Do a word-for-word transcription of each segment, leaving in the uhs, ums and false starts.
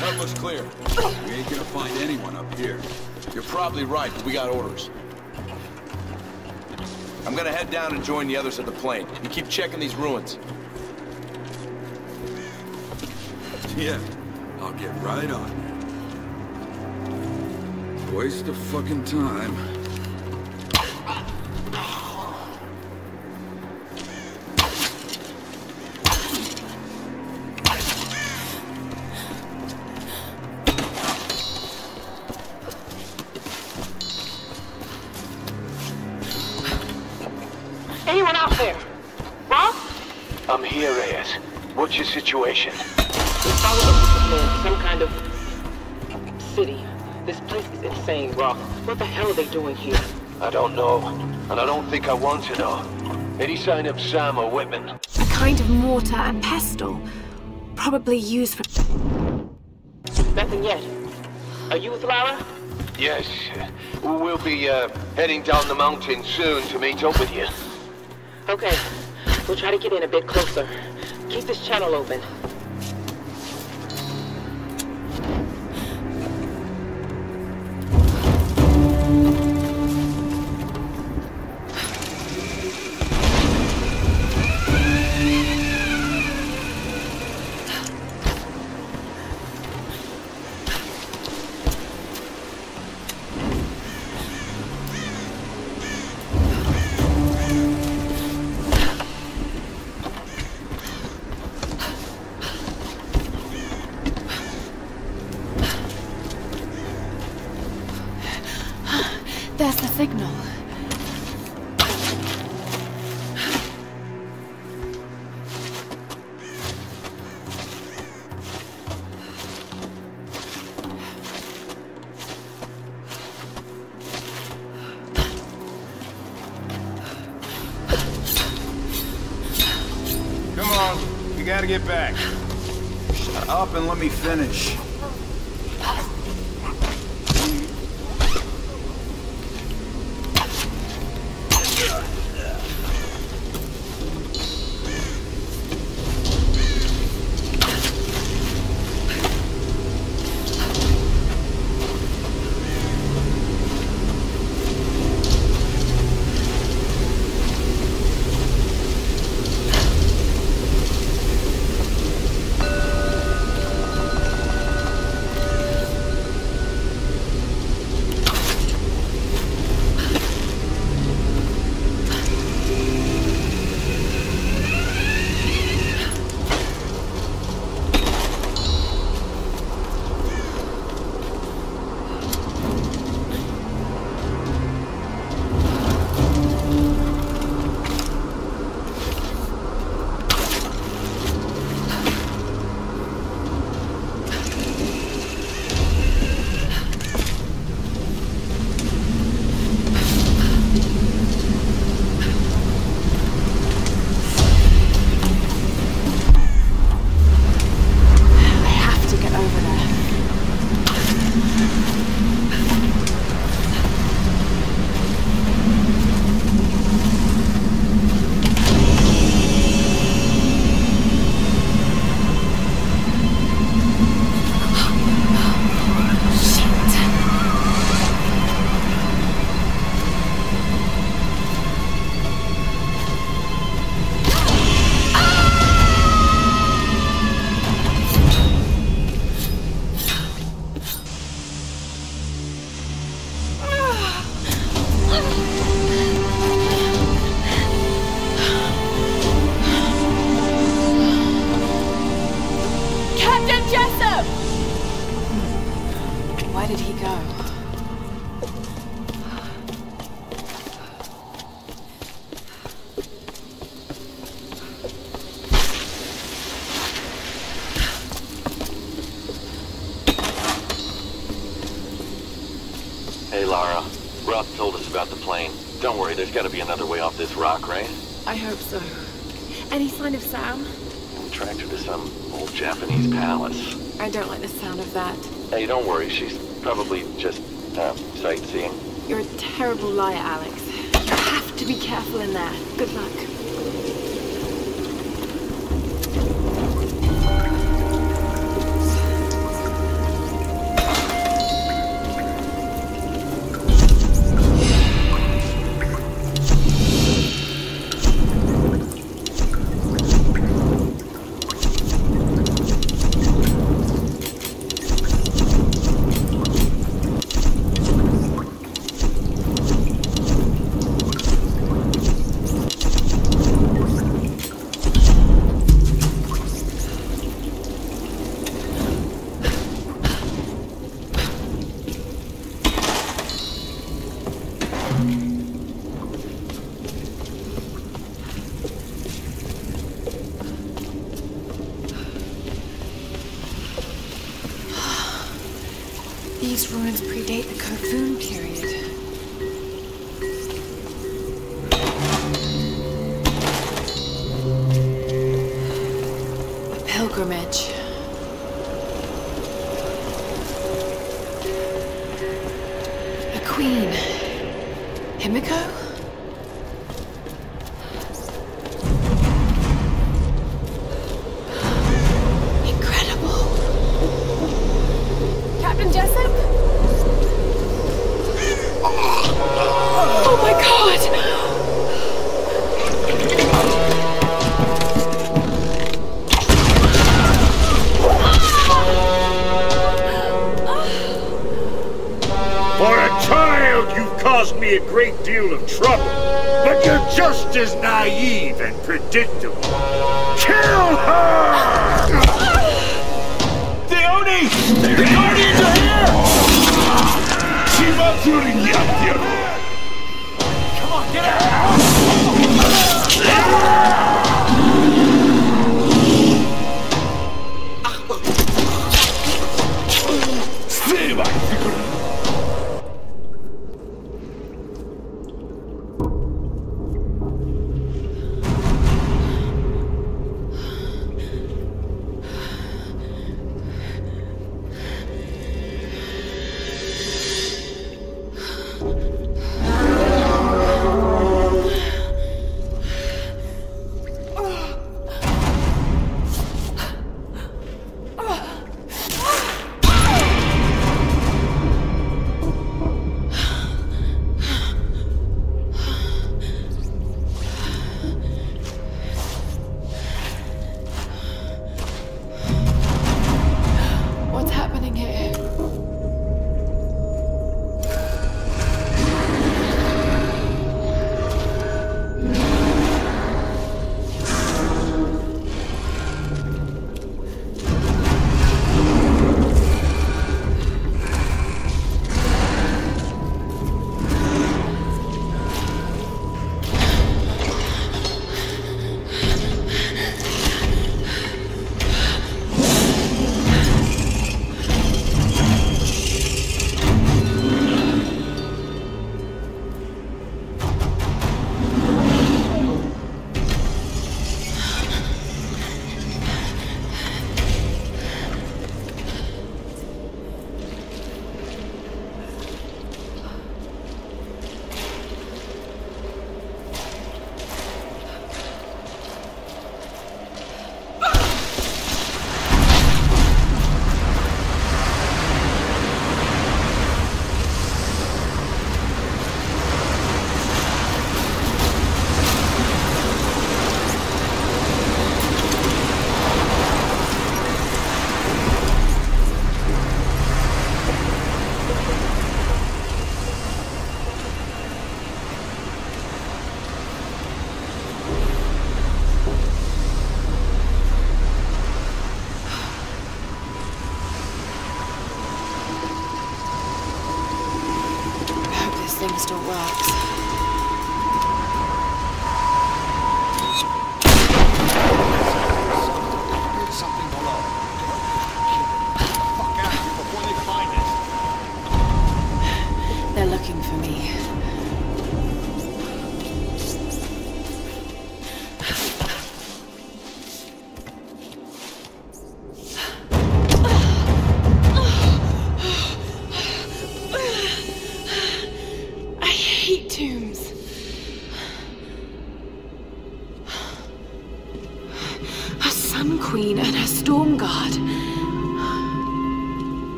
That looks clear. We ain't gonna find anyone up here. You're probably right, but we got orders. I'm gonna head down and join the others at the plane. You keep checking these ruins. Yeah, I'll get right on it. Waste of fucking time. Anyone out there? Rob? I'm here, Reyes. What's your situation? We followed up with the men, some kind of city. This place is insane, Rob. What the hell are they doing here? I don't know, and I don't think I want to know. Any sign of Sam or Whitman? A kind of mortar and pestle, probably used for... Nothing yet. Are you with Lara? Yes. We'll be uh, heading down the mountain soon to meet up with you. Okay, we'll try to get in a bit closer. Keep this channel open. There's the signal. Come on, we gotta get back. Shut up and let me finish. Hey, Lara. Rob told us about the plane. Don't worry, there's gotta be another way off this rock, right? I hope so. Any sign of Sam? We tracked her to some old Japanese palace. I don't like the sound of that. Hey, don't worry. She's probably just, uh, sightseeing. You're a terrible liar, Alex. You have to be careful in there. Good luck. These ruins predate the Kofun period. A pilgrimage. A queen. Himiko? A great deal of trouble, but you're just as naive and predictable. Kill her! Deoni! The guardians are here! Come on, get out! Stay back!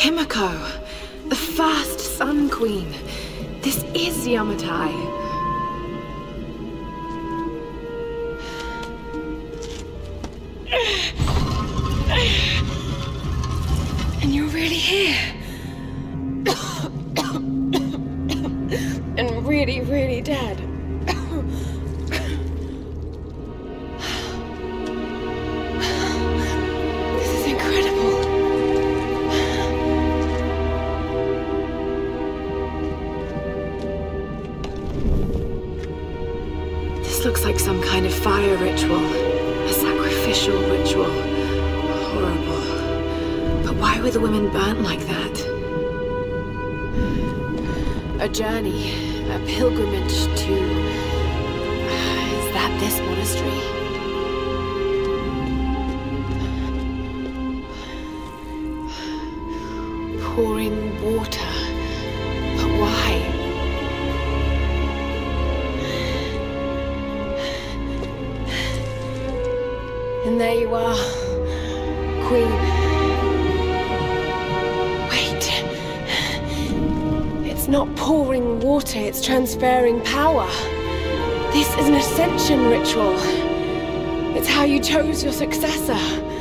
Himiko, the first Sun Queen. This is Yamatai. And you're really here. And really, really dead. Looks like some kind of fire ritual, a sacrificial ritual. Horrible. Why were the women burnt like that? A journey, a pilgrimage to... Uh, is that this monastery? Pouring water, but why? And there you are, Queen. Wait, it's not pouring water, it's transferring power. This is an ascension ritual. It's how you chose your successor.